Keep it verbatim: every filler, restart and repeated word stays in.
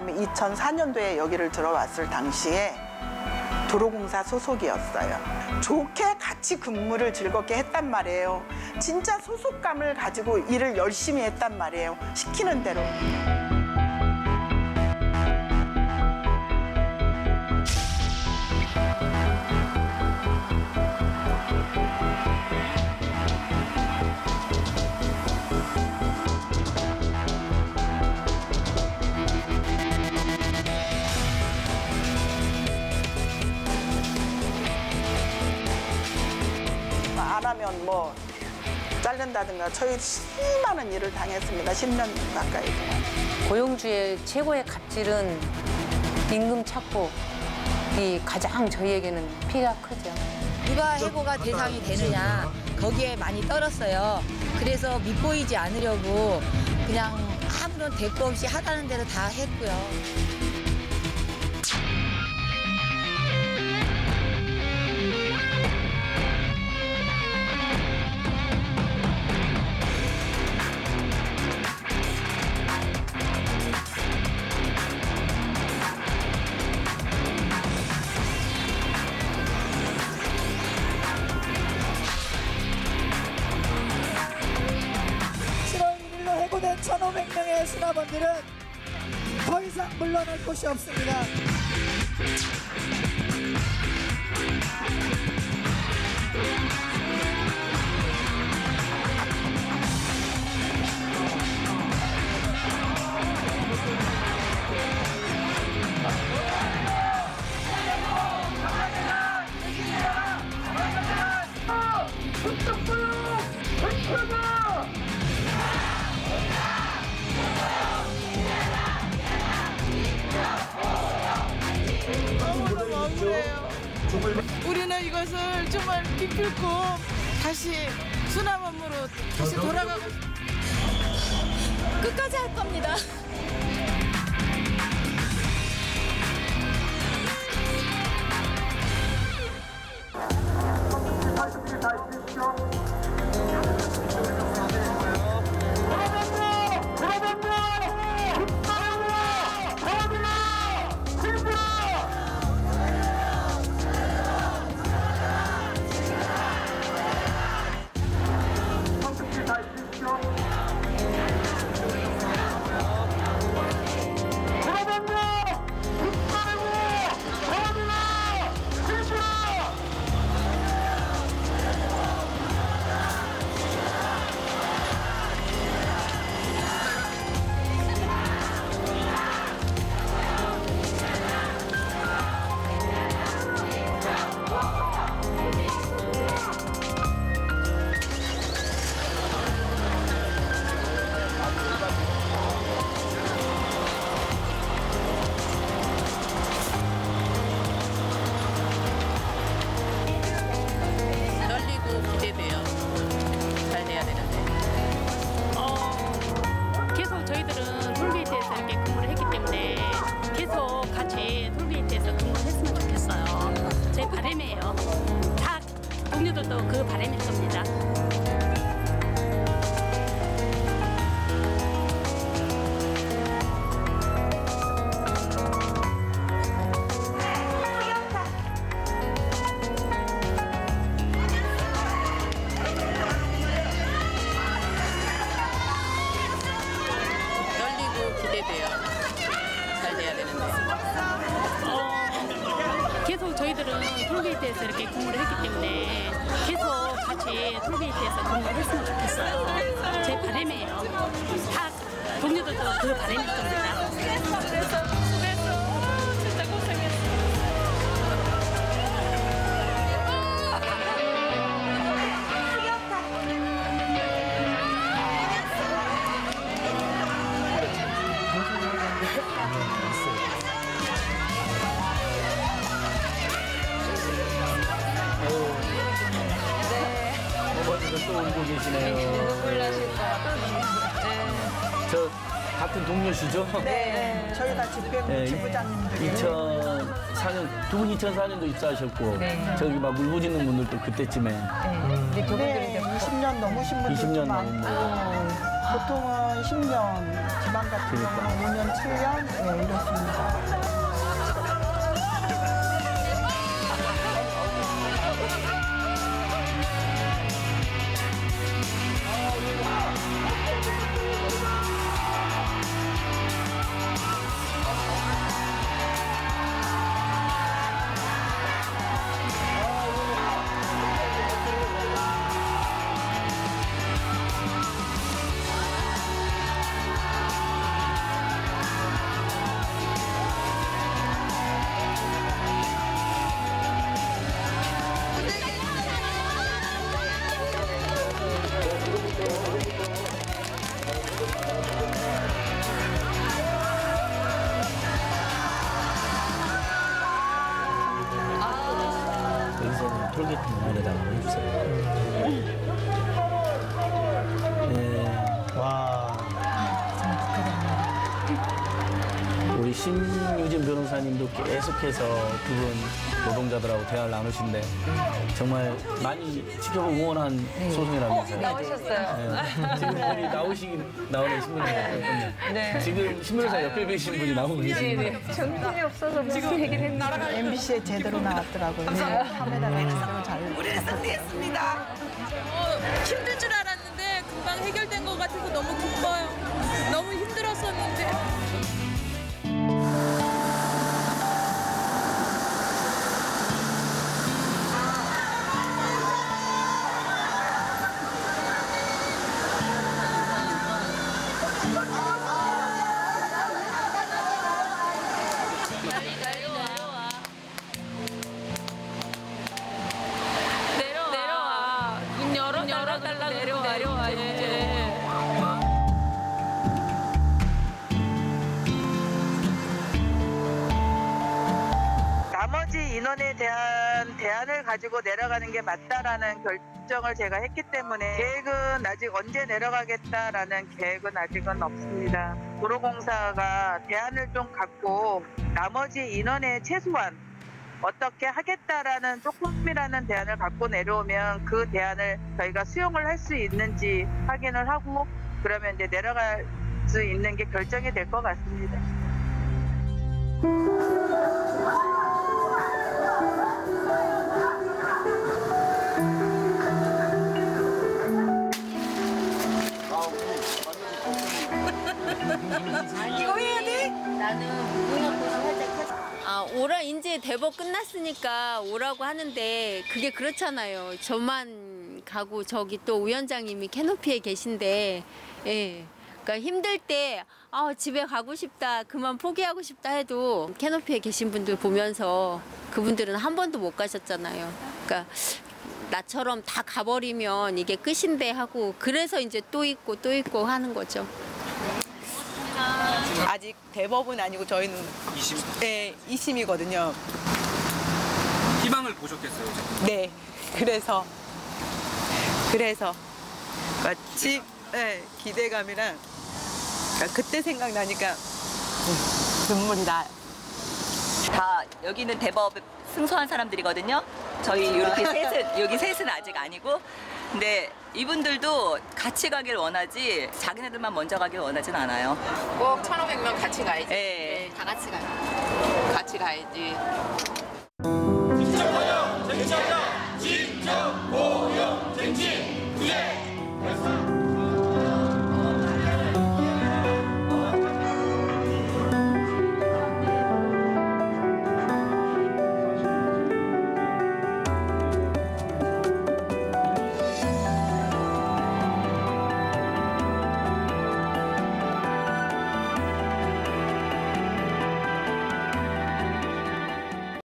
다음에 이천사 년도에 여기를 들어왔을 당시에 도로공사 소속이었어요. 좋게 같이 근무를 즐겁게 했단 말이에요. 진짜 소속감을 가지고 일을 열심히 했단 말이에요. 시키는 대로. 안 하면 뭐 자른다든가 저희 수많은 일을 당했습니다. 십 년 가까이 동안. 고용주의 최고의 갑질은 임금 착복이 가장 저희에게는 피해가 크죠. 누가 해고가 대상이 되느냐 거기에 많이 떨었어요. 그래서 밉보이지 않으려고 그냥 아무런 대꾸 없이 하라는 대로 다 했고요. 천오백 명의 수납원들은 더 이상 물러날 곳이 없습니다. 우리는 이것을 정말 기필코 다시 순한 몸으로 다시 돌아가고 끝까지 할 겁니다. 그 바람일 겁니다. 떨리고 기대돼요. 잘 돼야 되는데. 어, 계속 저희들은 톨게이트에서 이렇게 근무를 했기 때문에 계속 같이 톨게이트에서 근무를 했으면 좋겠어요. 제 바람이에요. 다 동료들도 그 바람일 겁니다. 수고했어, 수고했어, 수고했어. 진짜 고생했어. 또 울고 계시네요. 네. 저 같은 동료시죠? 네. 저희 다 집행부 네. 지부장님들. 이천사 년, 두 분 이천사 년도 입사하셨고, 네. 저기 막 울부짖는 분들도 그때쯤에. 네. 음. 네. 이십 년 넘으신 분들도 많고, 보통은 십 년, 지방 같은 경우는 오 년, 칠 년, 네, 이렇습니다. 한번 해주세요. 네. 와. 우리 심유진 변호사님도 계속해서 두 분 노동자들하고 대화를 나누신데 정말 많이 지켜보고 응원한 네. 소송이라면서요. 어, 나오셨어요. 네. 지금 분이 나오시기 나오는 신문사예요. 네. 네. 지금 신문사 옆에 계신 분이 나오고 계신데 정신이 없어서 무슨 얘기를 했나. 엠비씨에 제대로 나왔더라고요. 카메라가 있어서 잘. 우리 승리했습니다. 어, 힘들 줄 알았는데 금방 해결된 것 같아서 너무 기뻐요. 너무 힘들었었는데. 나머지 인원에 대한 대안을 가지고 내려가는 게 맞다라는 결정을 제가 했기 때문에 계획은 아직 언제 내려가겠다라는 계획은 아직은 없습니다. 도로공사가 대안을 좀 갖고 나머지 인원의 최소한 어떻게 하겠다라는 조금이라는 대안을 갖고 내려오면 그 대안을 저희가 수용을 할 수 있는지 확인을 하고 그러면 이제 내려갈 수 있는 게 결정이 될 것 같습니다. 이거 해야 돼? 나는 아, 오라 이제 대법 끝났으니까 오라고 하는데 그게 그렇잖아요. 저만 가고 저기 또 위원장님이 캐노피에 계신데 예. 그러니까 힘들 때 아, 집에 가고 싶다, 그만 포기하고 싶다 해도 캐노피에 계신 분들 보면서 그분들은 한 번도 못 가셨잖아요. 그러니까 나처럼 다 가버리면 이게 끝인데 하고 그래서 이제 또 있고 또 있고 하는 거죠. 아직 대법은 아니고 저희는 이심? 네, 이심이거든요. 희망을 보셨겠어요? 지금? 네, 그래서 그래서 마치 기대감. 네, 기대감이랑 그러니까 그때 생각나니까 눈물이 나요. 다 여기는 대법 승소한 사람들이거든요. 저희 이렇게 셋은 여기 셋은 아직 아니고 근데 이분들도 같이 가길 원하지 자기네들만 먼저 가길 원하진 않아요. 꼭 천오백 명 같이 가야지. 네. 다 같이 가요. 같이 가야지.